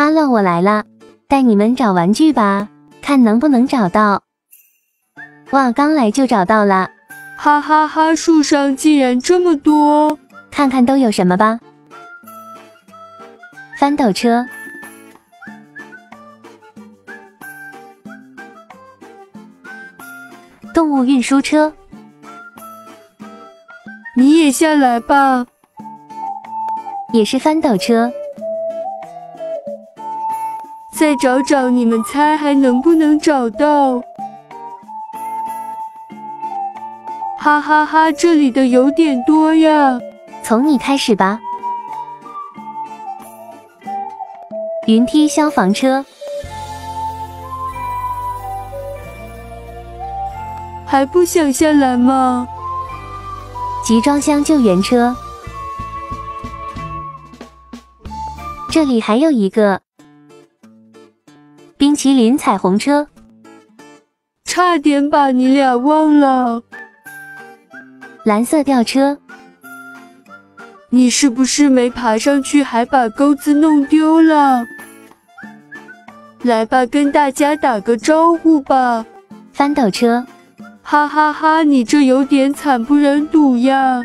哈喽，我来了，带你们找玩具吧，看能不能找到。哇，刚来就找到了，哈哈哈！树上竟然这么多，看看都有什么吧。翻斗车，动物运输车，你也下来吧。也是翻斗车。 再找找，你们猜还能不能找到？哈哈哈，这里的有点多呀。从你开始吧。云梯消防车，还不想下来吗？集装箱救援车，这里还有一个。 冰淇淋彩虹车，差点把你俩忘了。蓝色吊车，你是不是没爬上去，还把钩子弄丢了？来吧，跟大家打个招呼吧。翻斗车，哈哈哈，你这有点惨不忍睹呀。